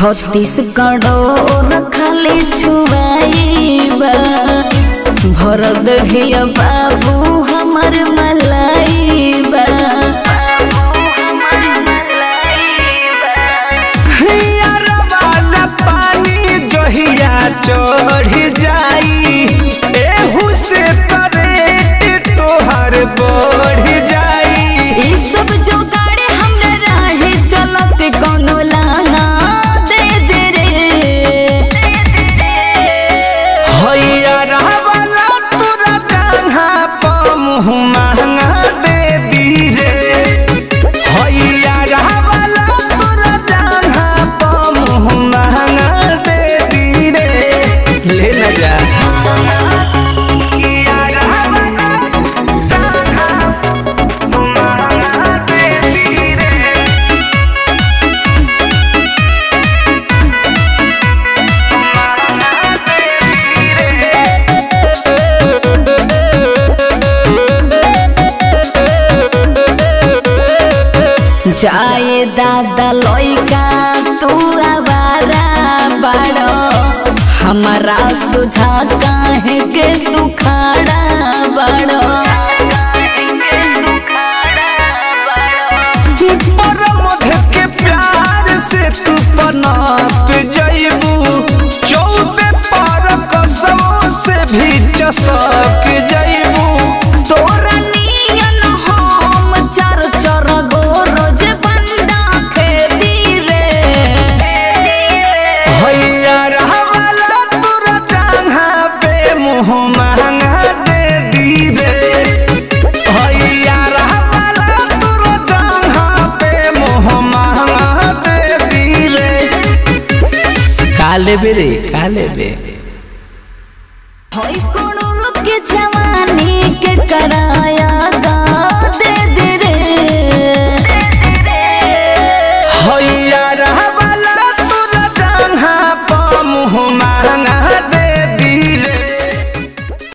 छत्तीसगढ़ खाली छुआईबा भर दहिया बाबू हमर मलाईबा। पानी जहिया चढ़ जाई एहू से करेट तोहर बढ़ जाई। ई सब जोगाड़े हमरा राहे चलत कोनो लाना दे दे रे हैया रहवाला तोरा कान्हा प मुँह महंगा दे दी रे हैया रहवाला तोरा कान्हा प मुँह महंगा दे दी रे। ले न जा जाए दादा लइका तू आवारा बाड़ो हमारा सुझा काहे के तू खड़ा बाड़ो। के प्यार से तू पनाप जइबू चौबे पार कसम से भी चसक जइबू। तोरा नियन हम चार चार काले बेरे काले बे होय कोनो रुक जवानी के कराया।